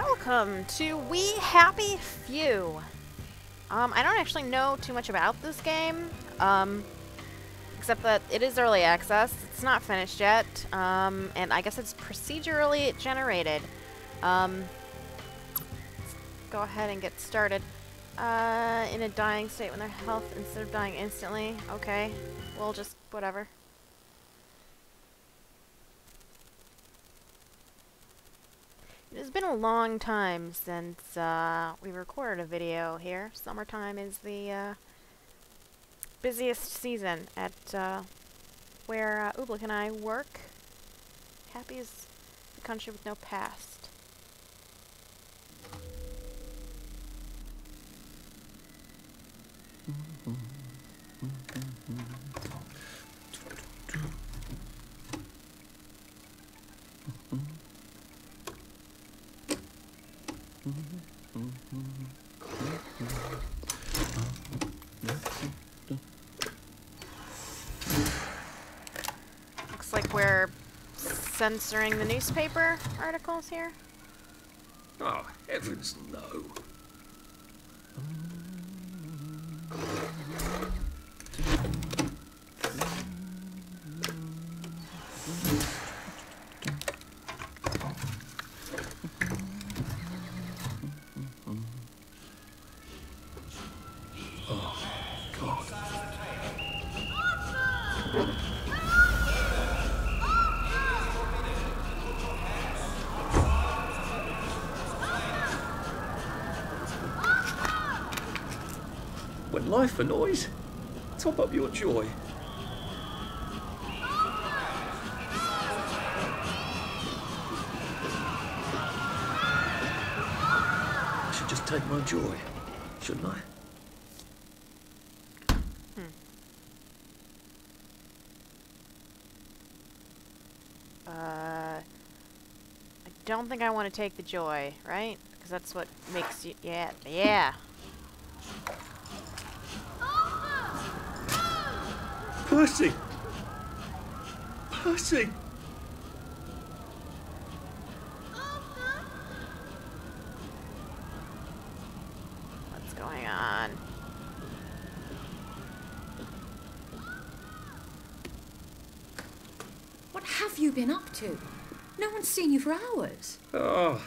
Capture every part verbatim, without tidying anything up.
welcome to We Happy Few. Um, I don't actually know too much about this game, um, except that it is early access. It's not finished yet, um, and I guess it's procedurally generated. Um, let's go ahead and get started. Uh, in a dying state when their health, instead of dying instantly. Okay, we'll just, whatever. It's been a long time since uh, we recorded a video here. Summertime is the uh, busiest season at uh, where uh, Ooblik and I work. Happy is a country with no past. Looks like we're censoring the newspaper articles here. Oh, heavens no. Life for noise. Top up your joy. I should just take my joy, shouldn't I? Hmm. Uh, I don't think I want to take the joy, right? Because that's what makes you. Yeah, yeah. Percy! Percy! What's going on? What have you been up to? No one's seen you for hours. Oh,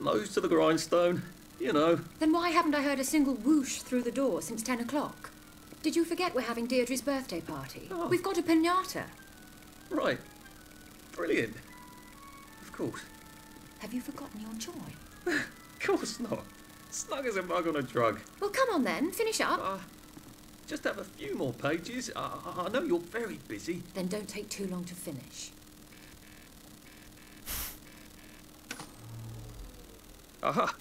nose to the grindstone, you know. Then why haven't I heard a single whoosh through the door since ten o'clock? Did you forget we're having Deirdre's birthday party? Oh. We've got a piñata. Right. Brilliant. Of course. Have you forgotten your joy? Of course not. Snug as a mug on a drug. Well, come on then. Finish up. Uh, just have a few more pages. Uh, I know you're very busy. Then don't take too long to finish. Aha.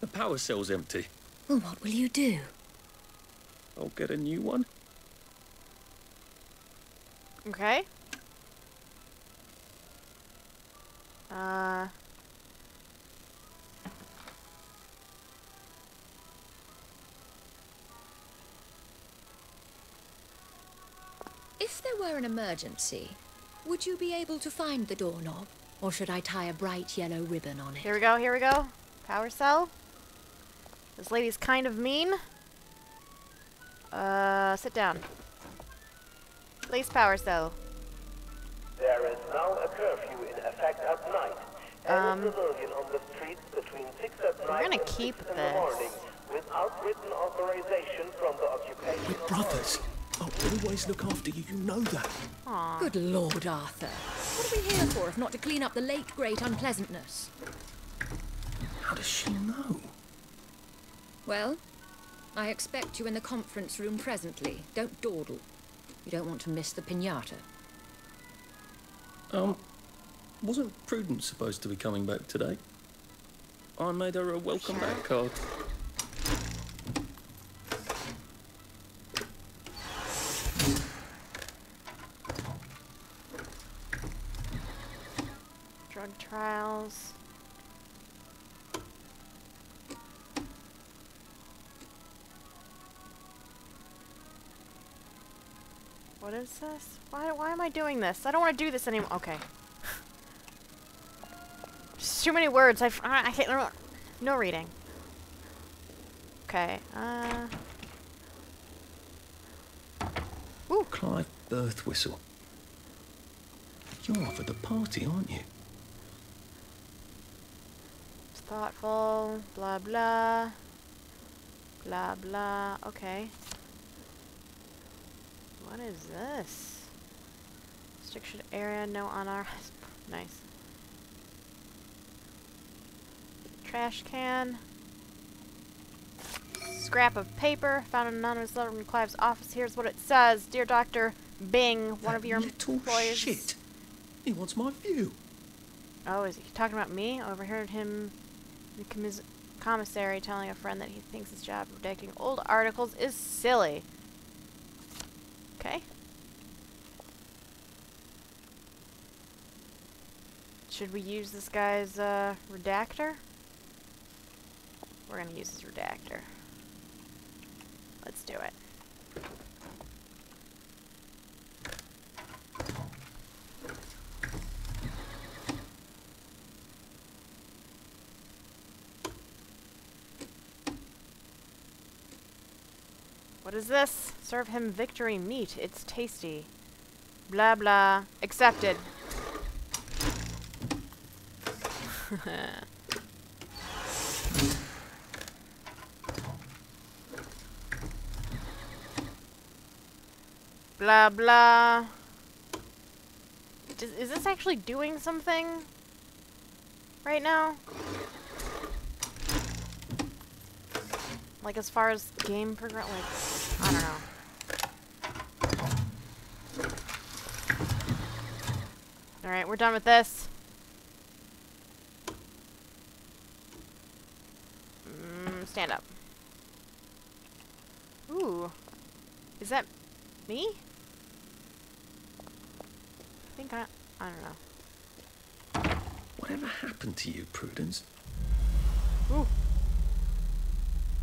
The power cell's empty. Well, what will you do? I'll get a new one. Okay. Uh. If there were an emergency, would you be able to find the doorknob? Or should I tie a bright yellow ribbon on it? Here we go, here we go. Power cell. This lady's kind of mean. Uh, sit down. Please, power cell. There is now a curfew in effect at night. Um, Every civilian on the streets between six at night. We're gonna and keep six this. In the morning, without written authorization from the occupation. We're brothers. I'll always look after you. You know that. Aww. Good Lord, Arthur. What are we here for if not to clean up the late great unpleasantness? How does she know? Well. I expect you in the conference room presently. Don't dawdle. You don't want to miss the piñata. Um, wasn't Prudence supposed to be coming back today? I made her a welcome sure. back card. Drug trials. What is this? Why, why am I doing this? I don't want to do this anymore. Okay. Just too many words. I, I can't remember. No reading. Okay. Uh. Ooh. Clive Birthwhistle. You're off at the party, aren't you? It's thoughtful. Blah, blah. Blah, blah. Okay. What is this? Restriction area, no on our... Nice. Trash can. Scrap of paper. Found an anonymous letter from Clive's office. Here's what it says. Dear Doctor Bing, one that of your employees... Shit. He wants my view. Oh, is he talking about me? I overheard him in the commis commissary telling a friend that he thinks his job of redacting old articles is silly. Okay. Should we use this guy's uh, redactor? We're gonna use his redactor. Let's do it. What is this? Serve him victory meat. It's tasty. Blah blah. Accepted. Blah blah. Does, is this actually doing something right now? Like as far as game progress, like I don't know. All right, we're done with this. Mm, stand up. Ooh, is that me? I think I. I don't know. Whatever happened to you, Prudence? Ooh.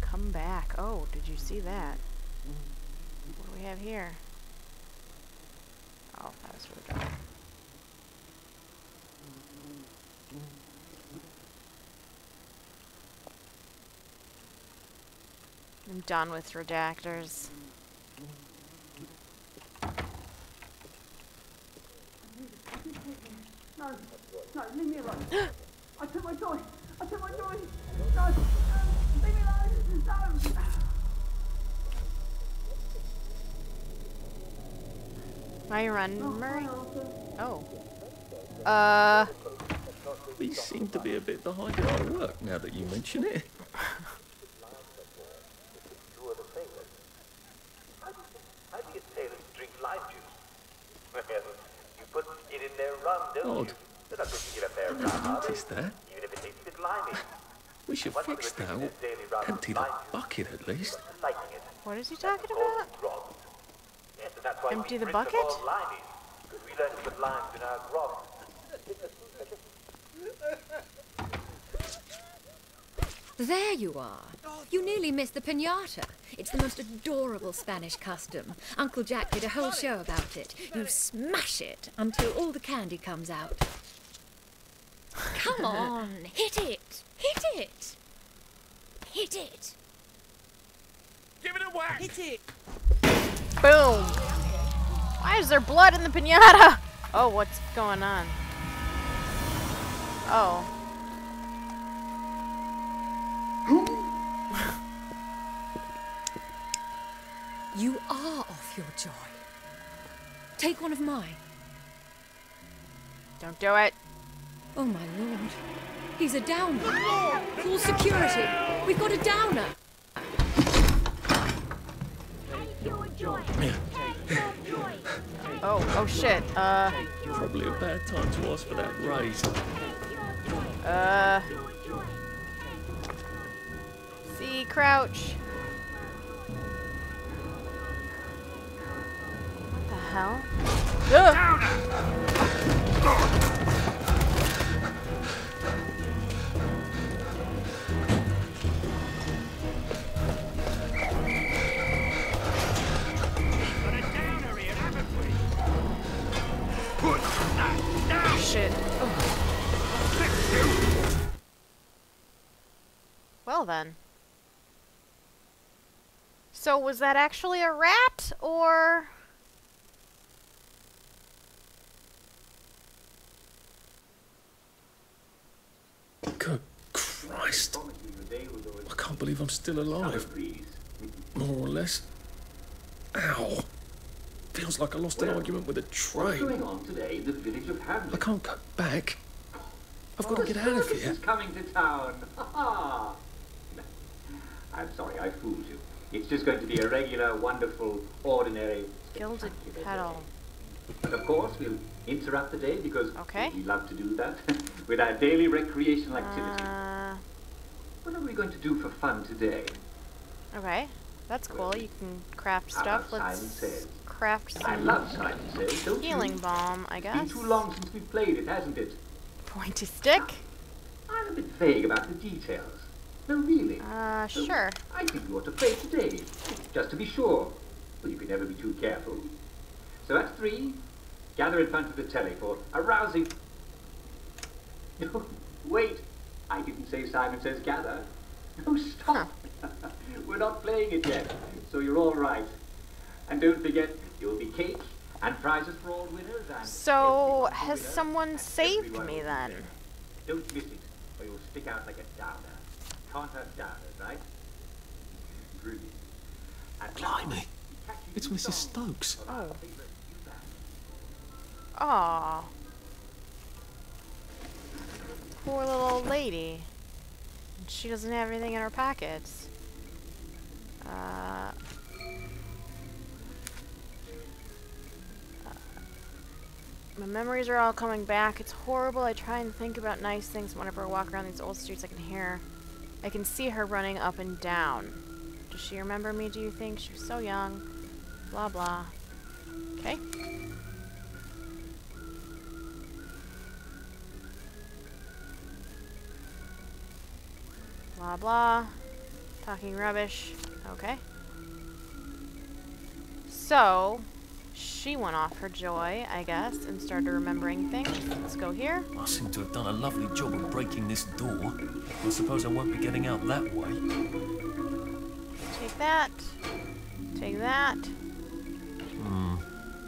Come back. Oh, did you see that? What do we have here? Oh, that was really dark. I'm done with redactors. No, no, leave me alone. I took my toy. I took my toy. No, no, leave me alone. No. Why you run, Murray? Oh. Uh. We seem to be a bit behind our work now that you mention it. Odd. I noticed that. We should fix that. Empty the bucket at least. What is he talking about? Empty the bucket? There you are. You nearly missed the piñata. It's the most adorable Spanish custom. Uncle Jack did a whole show about it. You smash it until all the candy comes out. Come on, hit it! Hit it! Hit it! Give it a whack! Hit it! Boom! Why is there blood in the piñata? Oh, what's going on? Oh. You are off your joy. Take one of mine. Don't do it. Oh my lord. He's a downer. Call security. We've got a downer. Take your joy. Take your joy. Oh, oh shit. Uh. Probably a bad time to ask for that raise. Uh. See, crouch. Hell? Ugh. Shit. Oh. Well then. So was that actually a rat, or... Good Christ. I can't believe I'm still alive. More or less. Ow. Feels like I lost well, an argument with a train. What's going on today in the village of Hamlet? I can't go back. I've got oh, to get out of here. Is coming to town. I'm sorry, I fooled you. It's just going to be a regular, wonderful, ordinary... Gilded petal. But of course, we'll interrupt the day because okay. we love to do that with our daily recreational activity. Uh... What are we going to do for fun today? Okay, that's cool. You can craft stuff. Let's craft some I love science says, don't healing you? Balm, I guess. It's been too long since we've played it, hasn't it? Pointy stick? I'm a bit vague about the details. No, really. Uh, so sure. I think you ought to play today, just to be sure. Well, you can never be too careful. So at three, gather in front of the telly for a rousing... Wait, I didn't say Simon Says Gather. No, stop. Huh. We're not playing it yet, so you're all right. And don't forget, you'll be cake and prizes for all winners. And so has winner, someone saved me then? Don't miss it, or you'll stick out like a downer. Can't have downers, right? Brilliant. And blimey! It's Missus Stokes. Oh. Aww. Poor little old lady. She doesn't have anything in her pockets. Uh. My memories are all coming back. It's horrible. I try and think about nice things. Whenever I walk around these old streets, I can hear... I can see her running up and down. Does she remember me, do you think? She was so young. Blah, blah. Okay. Blah, blah. Talking rubbish. Okay. So, she went off her joy, I guess, and started remembering things. Let's go here. I seem to have done a lovely job of breaking this door. I suppose I won't be getting out that way. Take that. Take that. Hmm.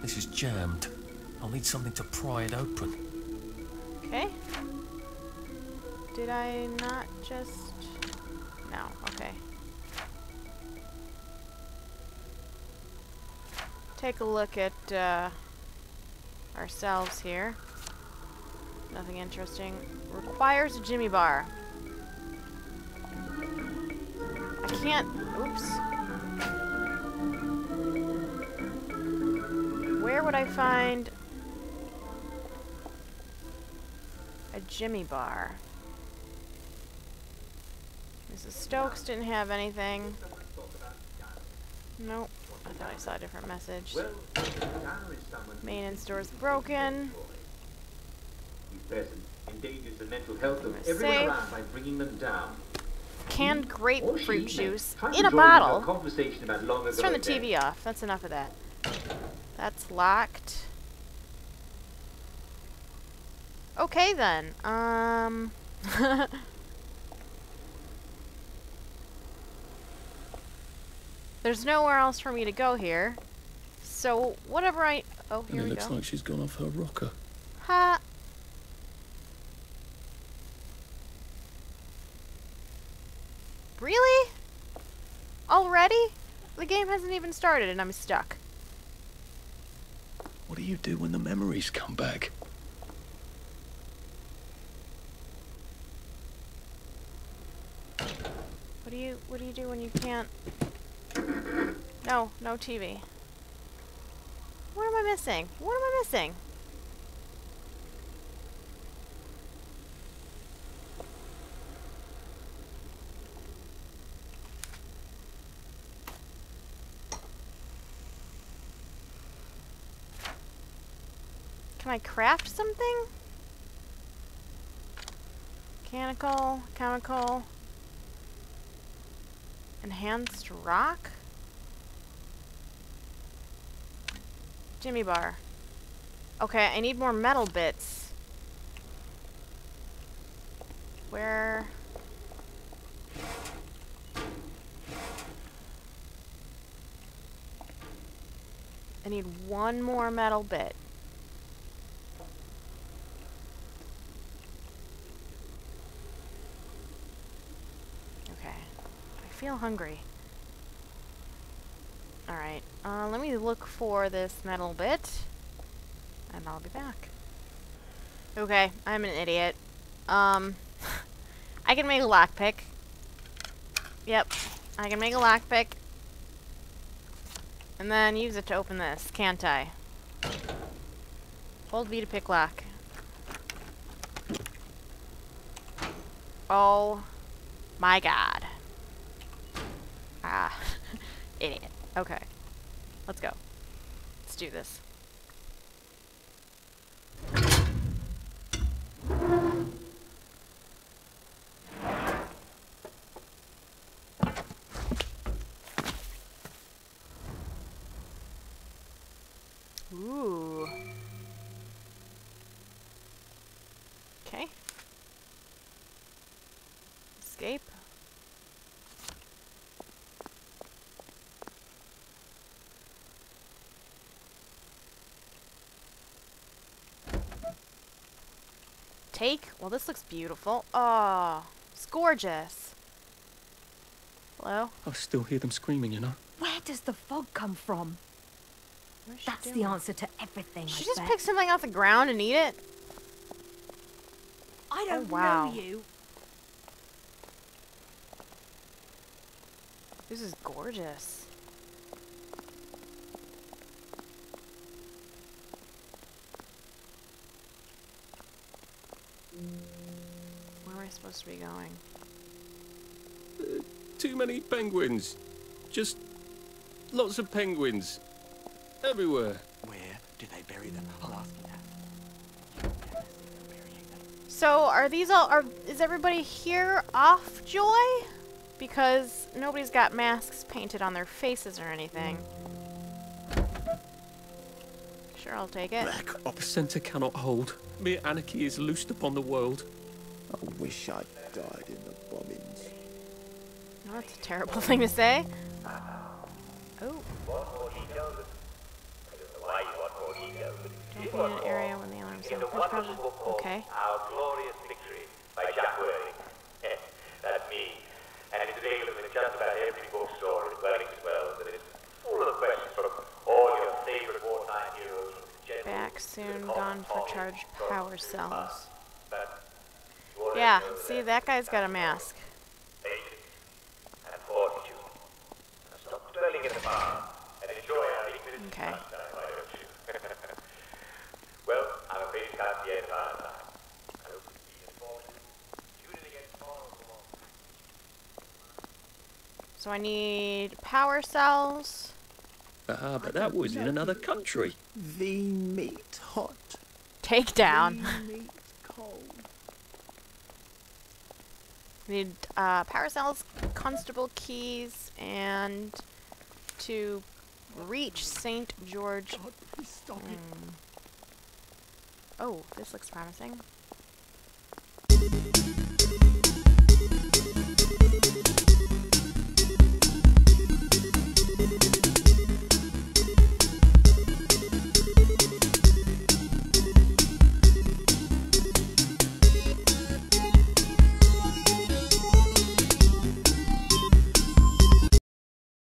This is jammed. I'll need something to pry it open. Okay. Did I not just... No. Okay. Take a look at uh, ourselves here. Nothing interesting. Requires a Jimmy Bar. I can't... Oops. Where would I find... a Jimmy Bar? Missus Stokes didn't have anything. Nope. I thought I saw a different message. Well, main store is broken. Endangers the mental health of everyone around by bringing them down. Canned grapefruit juice in a bottle. Conversation about long ago. Let's turn the T V off. That's enough of that. That's locked. Okay then. Um. There's nowhere else for me to go here. So, whatever I... Oh, here and it we looks go. Like she's gone off her rocker. Ha! Really? Already? The game hasn't even started and I'm stuck. What do you do when the memories come back? What do you... What do you do when you can't... No, no T V. What am I missing? What am I missing? Can I craft something? Mechanical, chemical, enhanced rock? Jimmy Bar. Okay, I need more metal bits. Where? need one more metal bit. Okay. I feel hungry. Alright, uh, let me look for this metal bit, and I'll be back. Okay, I'm an idiot. Um, I can make a lockpick. Yep, I can make a lockpick. And then use it to open this, can't I? Hold V to pick lock. Oh my god. Ah, idiot. Okay, let's go. Let's do this. Ooh. Okay. Escape. Take. Well, this looks beautiful. Oh, it's gorgeous. Hello? I still hear them screaming, you know. Where does the fog come from? That's the answer to everything. She just picked something off the ground and eat it? I don't know you. This is gorgeous. Where am I supposed to be going? Uh, too many penguins. Just lots of penguins. Everywhere. Where do they bury them? I'll ask you that. So are these all are is everybody here off Joy? Because nobody's got masks painted on their faces or anything. Sure, I'll take it. Black ops center cannot hold. Mere anarchy is loosed upon the world. I wish I died in the bombings. No, that's a terrible thing to say. Oh. Don't be in an area when the alarm's sound. That's probably okay. Our glorious victory by Jack Worthing. That's me. And it's available in just about every bookstore in Wellington Wells, and it's full of questions from all your favorite wartime heroes. Back soon, gone for charged power cells. Yeah, see, that guy's got a mask. Okay. So I need power cells. Ah, uh, but that was in another country. The meat hot. Take down. The meat cold. Need uh, power cells, constable keys, and to reach Saint George. God, please stop um, it. Oh, this looks promising.